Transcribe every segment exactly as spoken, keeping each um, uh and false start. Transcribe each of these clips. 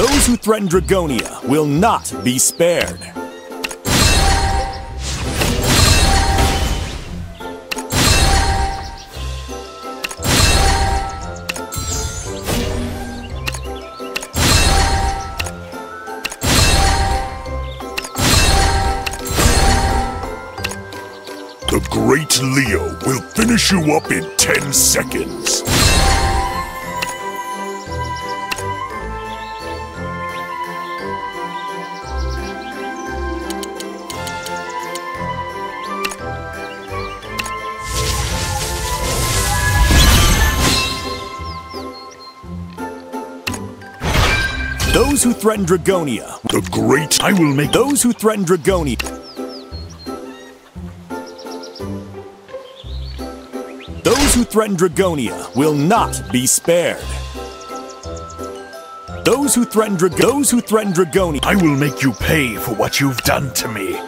Those who threaten Dragonia will not be spared. The Great Leo will finish you up in ten seconds. Those who threaten Dragonia, the Great I will make those who threaten Dragonia. Those who threaten Dragonia will not be spared. Those who threaten Drag those who threaten Dragonia, I will make you pay for what you've done to me.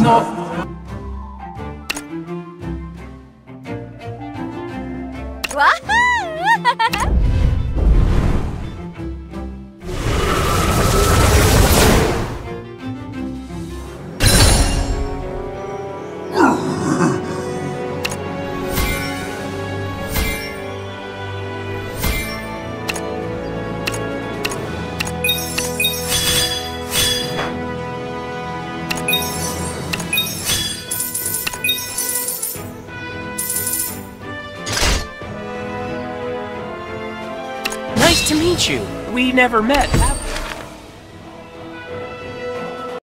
not... Nice to meet you. We never met.